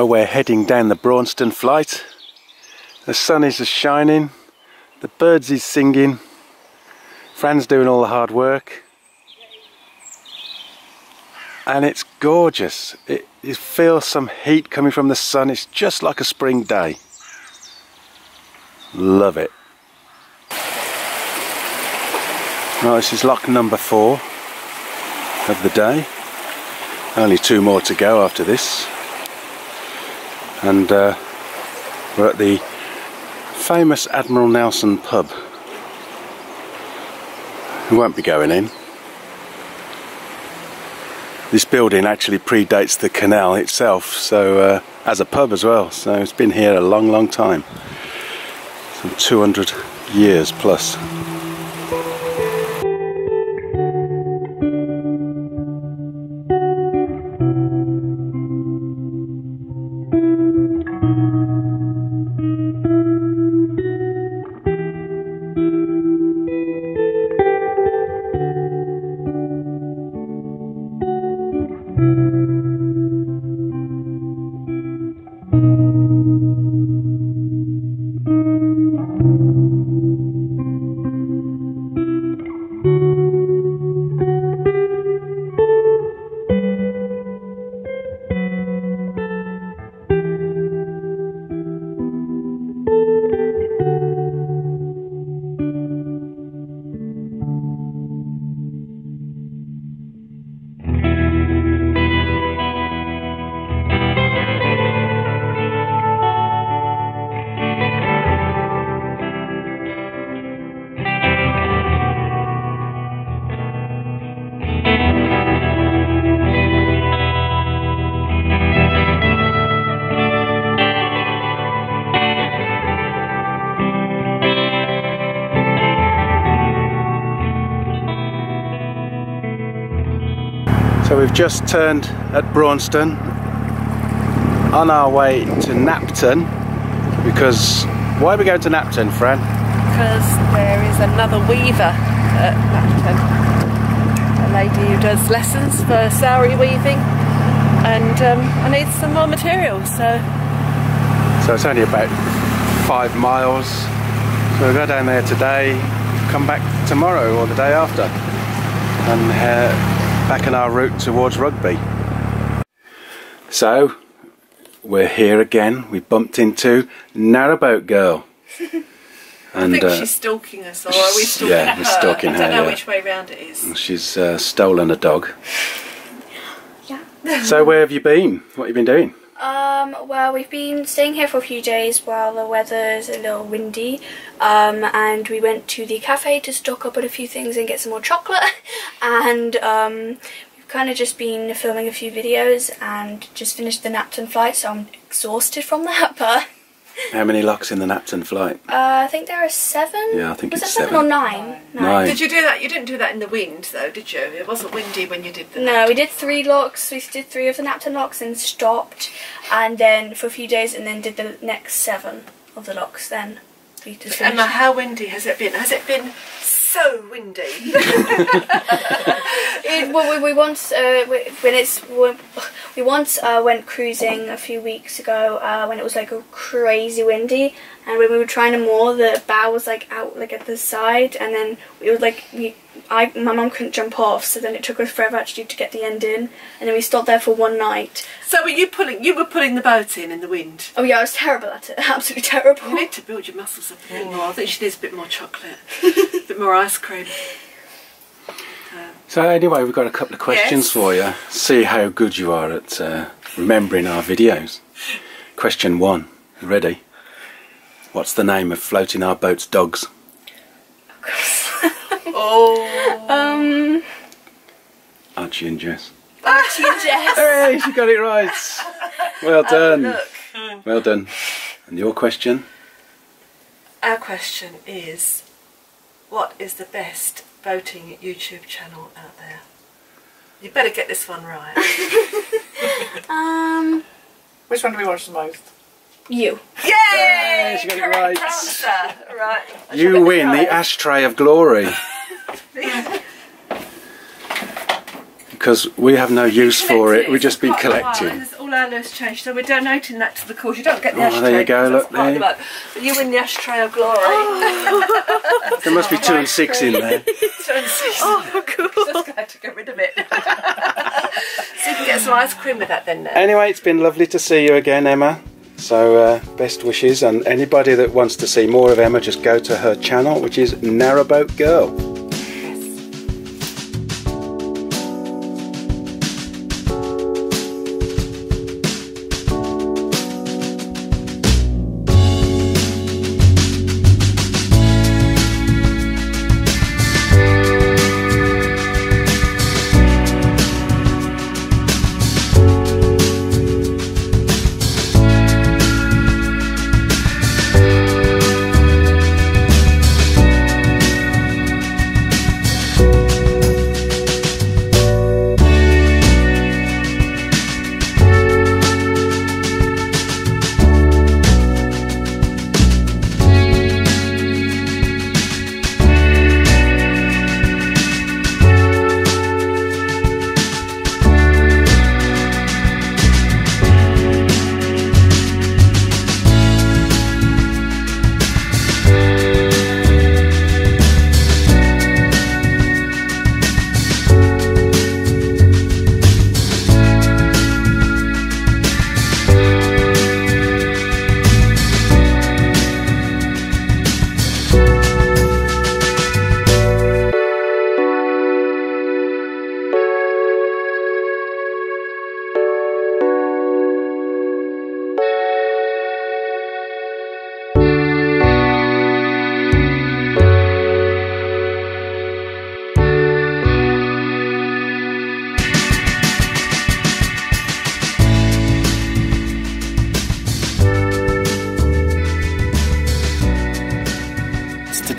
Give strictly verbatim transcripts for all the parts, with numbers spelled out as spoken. Well, we're heading down the Braunston flight. The sun is shining, the birds is singing, Fran's doing all the hard work, and it's gorgeous. It, you feel some heat coming from the sun. It's just like a spring day. Love it. Right, this is lock number four of the day. Only two more to go after this. And uh, we're at the famous Admiral Nelson pub. We won't be going in. This building actually predates the canal itself, so uh, as a pub as well, so it's been here a long, long time. Some two hundred years plus. So we've just turned at Braunston on our way to Napton, because why are we going to Napton, Fran? Because there is another weaver at Napton, a lady who does lessons for sari weaving, and um, I need some more material. So so it's only about five miles, so we'll go down there today, come back tomorrow or the day after, and uh, back on our route towards Rugby. So we're here again. We bumped into Narrowboat Girl. And I think uh, she's stalking us, or are we stalking yeah, her? We're stalking her. I don't know yeah. which way round it is. She's uh, stolen a dog. Yeah. So where have you been? What have you been doing? Um, well, we've been staying here for a few days while the weather's a little windy, um, and we went to the cafe to stock up on a few things and get some more chocolate, and um, we've kind of just been filming a few videos and just finished the Napton flight, so I'm exhausted from that, but... How many locks in the Napton flight? Uh, I think there are seven. Yeah, I think was it's seven. Was it seven or nine? nine? Nine. Did you do that? You didn't do that in the wind, though, did you? It wasn't windy when you did the No, Napton. We did three locks. We did three of the Napton locks and stopped, and then for a few days, and then did the next seven of the locks. Then we just Emma, how windy has it been? Has it been so windy? it, well, we, we once uh, we, when it's we, we once uh, went cruising a few weeks ago uh, when it was like a crazy windy, and when we were trying to moor, the bow was like out like at the side, and then it was like we I my mum couldn't jump off, so then it took us forever actually to get the end in, and then we stopped there for one night. So were you pulling? You were pulling the boat in in the wind. Oh yeah, I was terrible at it. Absolutely terrible. You need to build your muscles up a bit more. I think she needs a bit more chocolate, a bit more ice cream. Uh, so anyway, we've got a couple of questions yes. for you. See how good you are at uh, remembering our videos. Question one, ready? What's the name of Floating Our Boat's dogs? Of course. Oh. Um. Archie and Jess. Archie and Jess. Hooray! She got it right. Well done. Oh, look. Well done. And your question? Our question is, what is the best boating YouTube channel out there? You better get this one right. um. Which one do we watch the most? You. Yay! Yay she got it right. right. You win right. the ashtray of glory. Because we have no use for it. We've just been collecting. It's all over value's changed, so we're donating that to the cause. You don't get the oh, ashtray. There you go, look there. The but you win the ashtray of glory. Oh. There must be two and six in there. Two and six. Oh, cool. Just glad to get rid of it. So you can get some ice cream with that then. Now. Anyway, it's been lovely to see you again, Emma. So uh, best wishes, and anybody that wants to see more of Emma, just go to her channel, which is Narrowboat Girl.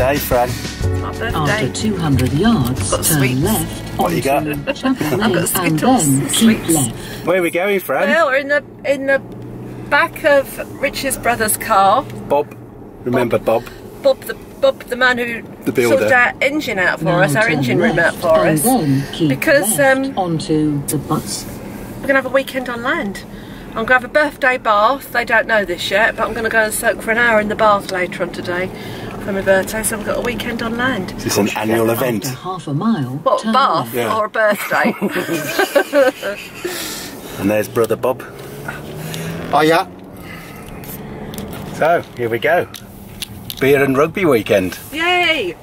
Day, Fran. After two hundred yards, turn sweets. Left. What you got? I've got skittles. And sweets. Left. Where are we going, Fran? Well, we're in the in the back of Rich's brother's car. Bob. Remember Bob? Bob, Bob the Bob, the man who the sorted our engine out for now us, our engine room out for us. Because um, onto the bus. We're gonna have a weekend on land. I'm going to have a birthday bath. They don't know this yet, but I'm going to go and soak for an hour in the bath later on today for my birthday, so we've got a weekend on land. Is this an annual event? Half a mile. What, a bath yeah. or a birthday? And there's Brother Bob. Oh yeah. So, here we go. Beer and rugby weekend. Yay!